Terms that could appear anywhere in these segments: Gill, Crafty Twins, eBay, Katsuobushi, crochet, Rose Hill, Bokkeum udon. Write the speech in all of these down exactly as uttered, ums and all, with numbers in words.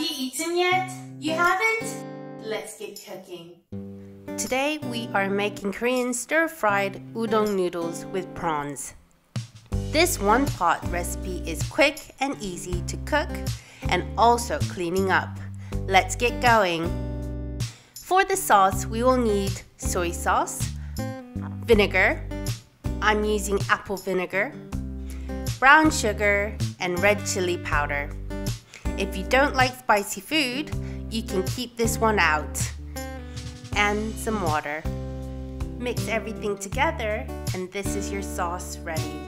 Have you eaten yet? You haven't? Let's get cooking. Today we are making Korean stir-fried udon noodles with prawns. This one pot recipe is quick and easy to cook and also cleaning up. Let's get going. For the sauce, we will need soy sauce, vinegar, I'm using apple vinegar, brown sugar, and red chili powder. If you don't like spicy food, you can keep this one out. And some water. Mix everything together and this is your sauce ready.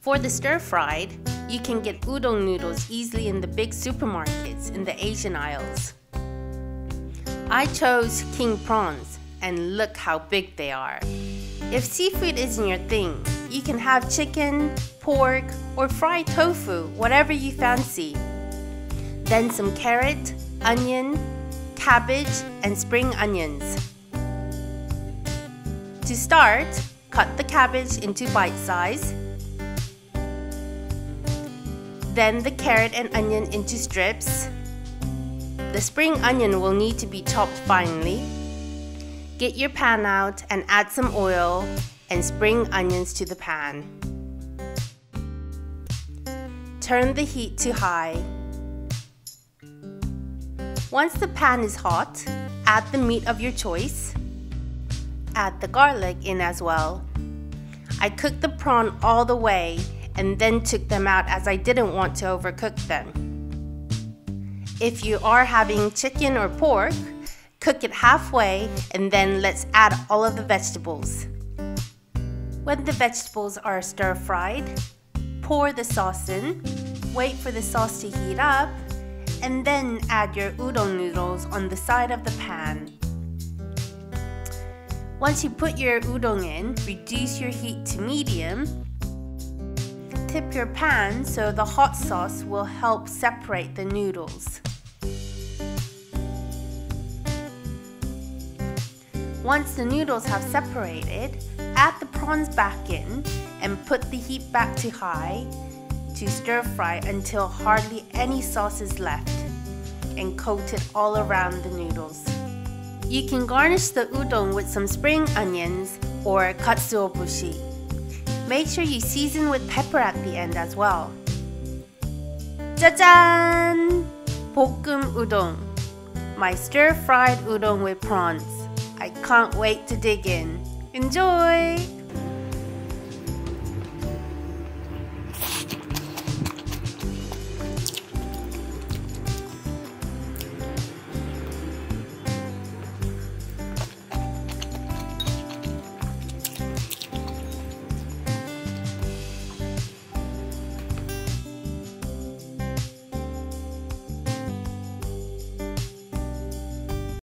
For the stir-fried, you can get udon noodles easily in the big supermarkets in the Asian aisles. I chose king prawns and look how big they are. If seafood isn't your thing, you can have chicken, pork, or fried tofu, whatever you fancy. Then some carrot, onion, cabbage, and spring onions. To start, cut the cabbage into bite size, then the carrot and onion into strips. The spring onion will need to be chopped finely. Get your pan out and add some oil and spring onions to the pan. Turn the heat to high. Once the pan is hot, add the meat of your choice. Add the garlic in as well. I cooked the prawn all the way and then took them out as I didn't want to overcook them. If you are having chicken or pork, cook it halfway and then let's add all of the vegetables. When the vegetables are stir-fried, pour the sauce in, wait for the sauce to heat up, and then add your udon noodles on the side of the pan. Once you put your udon in, reduce your heat to medium. Tip your pan so the hot sauce will help separate the noodles. Once the noodles have separated, add the prawns back in and put the heat back to high to stir fry until hardly any sauce is left and coat it all around the noodles. You can garnish the udon with some spring onions or katsuobushi. Make sure you season with pepper at the end as well. Jajan! Bokkeum udon. My stir-fried udon with prawns. I can't wait to dig in. Enjoy!